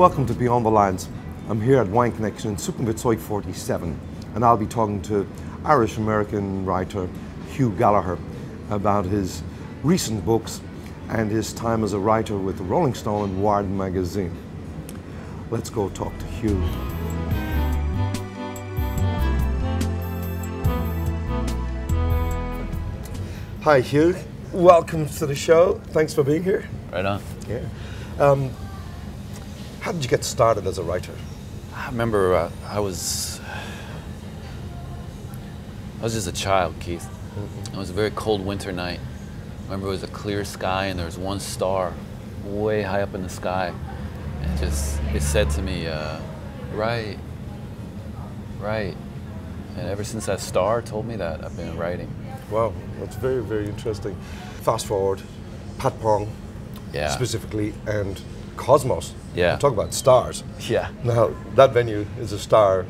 Welcome to Beyond the Lines. I'm here at Wine Connection in Sukhumvit Soi 47, and I'll be talking to Irish-American writer Hugh Gallagher about his recent books and his time as a writer with the Rolling Stone and Wired Magazine. Let's go talk to Hugh. Hi, Hugh. Welcome to the show. Thanks for being here. Right on. Yeah. How did you get started as a writer? I remember I was just a child, Keith. Mm-hmm. It was a very cold winter night. I remember it was a clear sky and there was one star way high up in the sky. And it said to me, right. And ever since that star told me that, I've been writing. Wow, that's very, very interesting. Fast forward, Pat Pong, yeah, specifically, and Cosmos. Yeah. Talk about stars. Yeah. Now, that venue is a star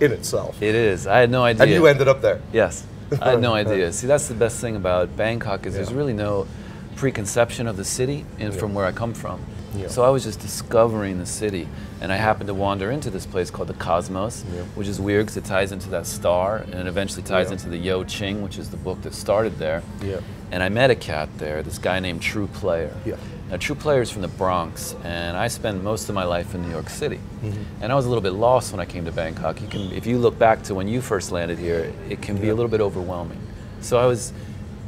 in itself. It is. I had no idea. And you ended up there. Yes. I had no idea. See, that's the best thing about Bangkok is there's really no preconception of the city and from where I come from. Yeah. So I was just discovering the city, and I happened to wander into this place called the Cosmos, which is weird because it ties into that star, and it eventually ties into the Yo Ching, which is the book that started there. Yeah. And I met a cat there, this guy named True Player. Yeah. Now, True Player is from the Bronx, and I spent most of my life in New York City. Mm-hmm. And I was a little bit lost when I came to Bangkok. You can, if you look back to when you first landed here, it can be a little bit overwhelming. So I was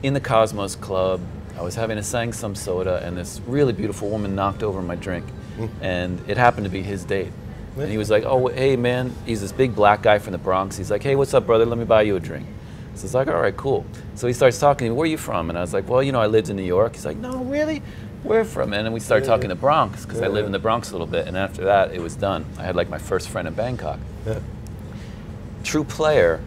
in the Cosmos Club. I was having a Sangsum soda, and this really beautiful woman knocked over my drink, and it happened to be his date. And he was like, oh, hey, man, he's this big black guy from the Bronx. He's like, hey, what's up, brother? Let me buy you a drink. So it's like, all right, cool. So he starts talking to me, where are you from? And I was like, well, you know, I lived in New York. He's like, no, really? Where from? And then we started talking the Bronx, because I live in the Bronx a little bit, and after that, it was done. I had like my first friend in Bangkok. Yeah. True Player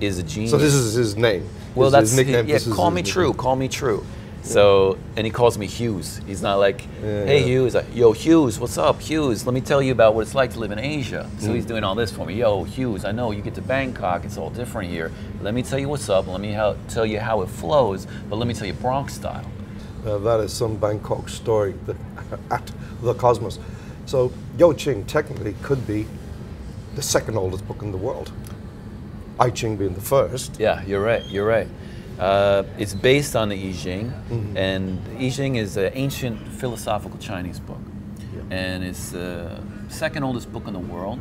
is a genius. So this is his name? Well, that's his nickname. Yeah, call me True, call me True. So, and he calls me Hughes. He's not like, hey, Hughes. He's like, yo, Hughes, what's up, Hughes? Let me tell you about what it's like to live in Asia. So he's doing all this for me. Yo, Hughes, I know you get to Bangkok, it's all different here. Let me tell you what's up, let me tell you how it flows, but let me tell you Bronx style. That is some Bangkok story at the Cosmos. So, Yo Ching technically could be the second oldest book in the world. I Ching being the first. Yeah, you're right, you're right. It's based on the I Ching, and I Ching is an ancient philosophical Chinese book, and it's the second oldest book in the world,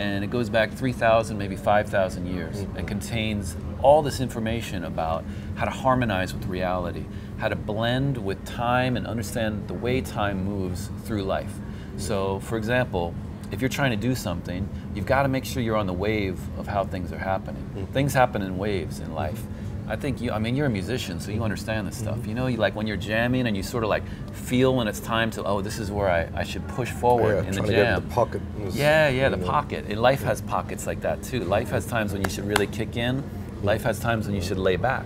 and it goes back 3,000, maybe 5,000 years. It contains all this information about how to harmonize with reality, how to blend with time and understand the way time moves through life. So, for example, if you're trying to do something, you've got to make sure you're on the wave of how things are happening. Things happen in waves in life. I think you, I mean, you're a musician, so you understand this stuff. You know, you, like when you're jamming and you sort of like feel when it's time to, oh, this is where I should push forward in the jam. To get in the pocket. The pocket. And life has pockets like that too. Life has times when you should really kick in. Life has times when you should lay back.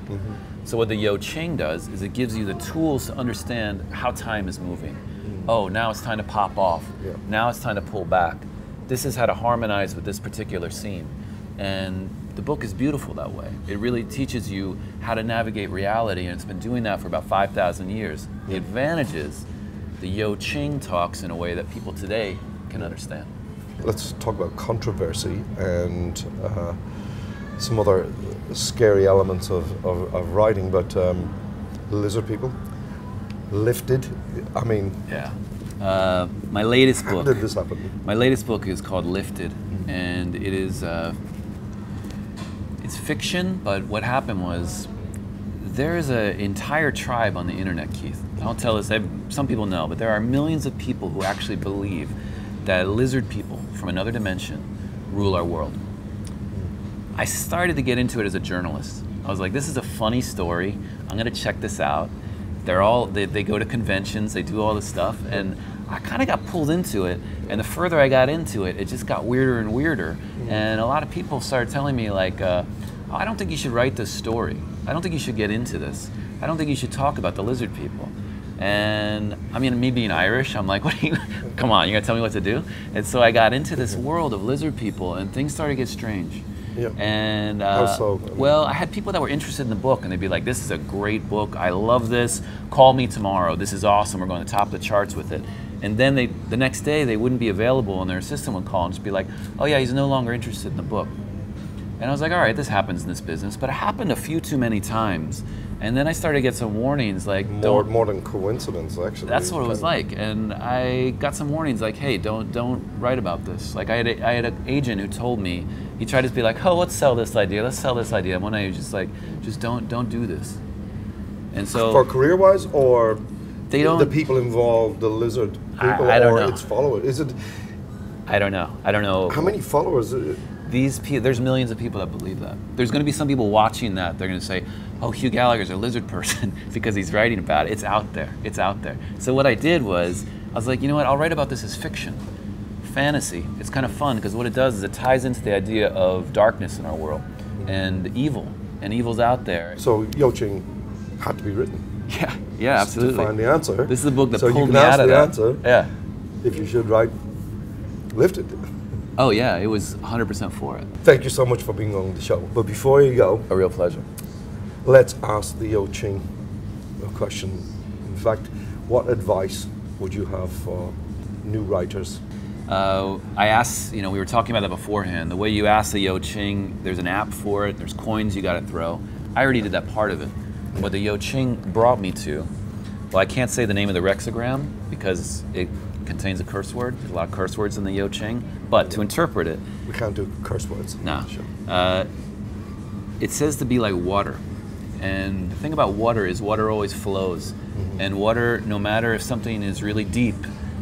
So what the Yo Ching does is it gives you the tools to understand how time is moving. Oh, now it's time to pop off. Now it's time to pull back. This is how to harmonize with this particular scene. And the book is beautiful that way. It really teaches you how to navigate reality, and it's been doing that for about 5,000 years. The advantage is the Yo Ching talks in a way that people today can understand. Let's talk about controversy and some other scary elements of writing, but lizard people, Lifted, I mean. Yeah. My latest book. How did this happen? My latest book is called Lifted, and it is it's fiction, but what happened was there is an entire tribe on the internet, Keith. I don't tell this, some people know, but there are millions of people who actually believe that lizard people from another dimension rule our world. I started to get into it as a journalist. I was like, this is a funny story. I'm gonna check this out. They're all, they go to conventions, they do all this stuff, and I kind of got pulled into it, and the further I got into it, it just got weirder and weirder. And a lot of people started telling me like, I don't think you should write this story. I don't think you should get into this. I don't think you should talk about the lizard people. And I mean, me being Irish, I'm like, what are you, come on, you're gonna tell me what to do? And so I got into this world of lizard people, and things started to get strange. And well, I had people that were interested in the book, and they'd be like, this is a great book, I love this, call me tomorrow, this is awesome, we're going to top the charts with it. And then the next day they wouldn't be available, and their assistant would call and just be like, oh yeah, he's no longer interested in the book. And I was like, all right, this happens in this business, but it happened a few too many times. And then I started to get some warnings, like more than coincidence, actually. That's what it was like, and I got some warnings, like, hey, don't write about this. Like I had an agent who told me, he tried to be like, oh, let's sell this idea, let's sell this idea. And one night he was just like, just don't do this. And so for career-wise, or they don't, the people involved, the lizard people, I don't know. Its followers, is it? I don't know. I don't know. How many followers? These people, there's millions of people that believe that. There's going to be some people watching that. They're going to say, oh, Hugh Gallagher's a lizard person because he's writing about it. It's out there. It's out there. So what I did was, I was like, you know what? I'll write about this as fiction, fantasy. It's kind of fun because what it does is it ties into the idea of darkness in our world and evil, and evil's out there. So Yo Ching had to be written. Yeah, yeah, absolutely. To find the answer. This is the book that so pulled me out of that. So you can ask the answer. Yeah. If you should write Lifted. Oh yeah, it was 100% for it. Thank you so much for being on the show. But before you go, a real pleasure. Let's ask the Yo Ching a question. In fact, what advice would you have for new writers? I asked, you know, we were talking about that beforehand. The way you ask the Yo Ching, there's an app for it. There's coins you got to throw. I already did that part of it. What the Yo Ching brought me to, well, I can't say the name of the rexagram because it contains a curse word. There's a lot of curse words in the Yo Ching, but to interpret it, we can't do curse words. No. Sure. It says to be like water, and the thing about water is water always flows, and water, no matter if something is really deep,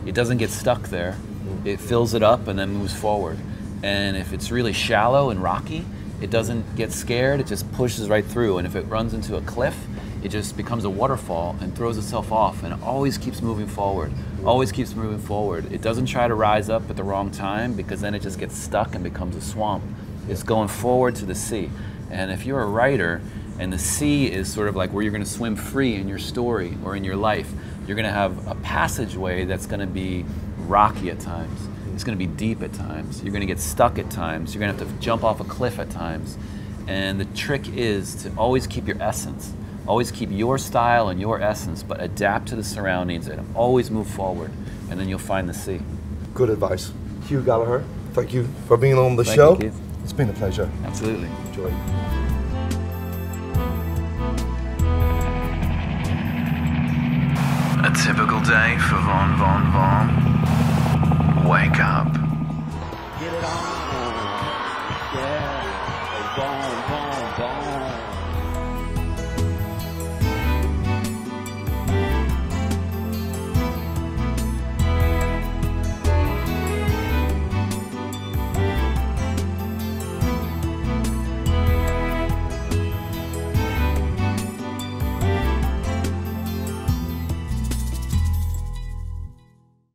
it doesn't get stuck there. It fills it up and then moves forward. And if it's really shallow and rocky, it doesn't get scared. It just pushes right through. And if it runs into a cliff, it just becomes a waterfall and throws itself off, and it always keeps moving forward, always keeps moving forward. It doesn't try to rise up at the wrong time, because then it just gets stuck and becomes a swamp. It's going forward to the sea. And if you're a writer, and the sea is sort of like where you're going to swim free in your story or in your life, you're going to have a passageway that's going to be rocky at times. It's going to be deep at times. You're going to get stuck at times. You're going to have to jump off a cliff at times. And the trick is to always keep your essence. Always keep your style and your essence, but adapt to the surroundings and always move forward. And then you'll find the sea. Good advice. Hugh Gallagher, thank you for being on the show. You, it's been a pleasure. Absolutely. Enjoy. A typical day for Von Von Von. Wake up.